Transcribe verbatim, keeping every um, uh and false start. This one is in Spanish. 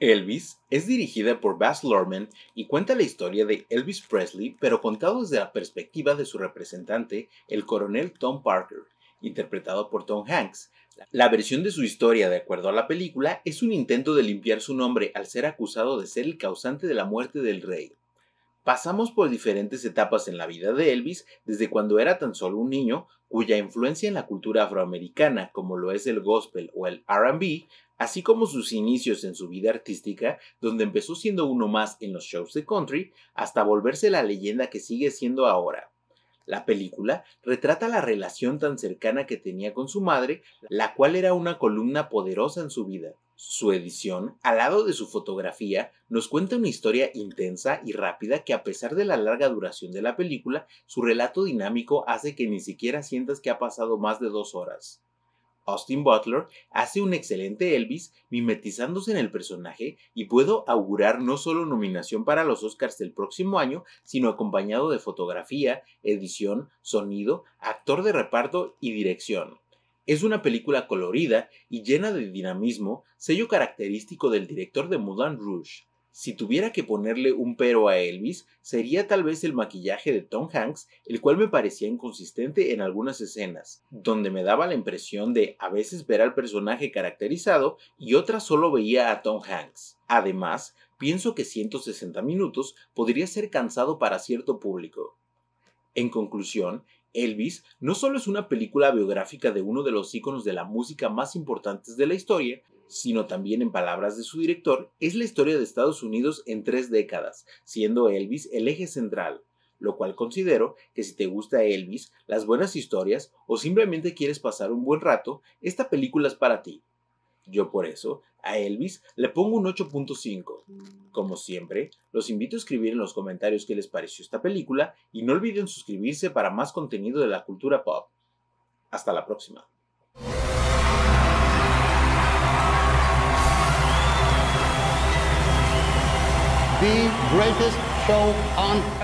Elvis es dirigida por Baz Luhrmann y cuenta la historia de Elvis Presley, pero contado desde la perspectiva de su representante, el coronel Tom Parker, interpretado por Tom Hanks. La versión de su historia, de acuerdo a la película, es un intento de limpiar su nombre al ser acusado de ser el causante de la muerte del rey. Pasamos por diferentes etapas en la vida de Elvis, desde cuando era tan solo un niño, cuya influencia en la cultura afroamericana, como lo es el gospel o el R and B, así como sus inicios en su vida artística, donde empezó siendo uno más en los shows de country, hasta volverse la leyenda que sigue siendo ahora. La película retrata la relación tan cercana que tenía con su madre, la cual era una columna poderosa en su vida. Su edición, al lado de su fotografía, nos cuenta una historia intensa y rápida que, a pesar de la larga duración de la película, su relato dinámico hace que ni siquiera sientas que ha pasado más de dos horas. Austin Butler hace un excelente Elvis, mimetizándose en el personaje, y puedo augurar no solo nominación para los Oscars del próximo año, sino acompañado de fotografía, edición, sonido, actor de reparto y dirección. Es una película colorida y llena de dinamismo, sello característico del director de Moulin Rouge. Si tuviera que ponerle un pero a Elvis, sería tal vez el maquillaje de Tom Hanks, el cual me parecía inconsistente en algunas escenas, donde me daba la impresión de a veces ver al personaje caracterizado y otras solo veía a Tom Hanks. Además, pienso que ciento sesenta minutos podría ser cansado para cierto público. En conclusión, Elvis no solo es una película biográfica de uno de los íconos de la música más importantes de la historia, sino también, en palabras de su director, es la historia de Estados Unidos en tres décadas, siendo Elvis el eje central, lo cual considero que si te gusta Elvis, las buenas historias o simplemente quieres pasar un buen rato, esta película es para ti. Yo por eso, a Elvis le pongo un ocho punto cinco. Como siempre, los invito a escribir en los comentarios qué les pareció esta película y no olviden suscribirse para más contenido de la cultura pop. Hasta la próxima. The greatest show on earth.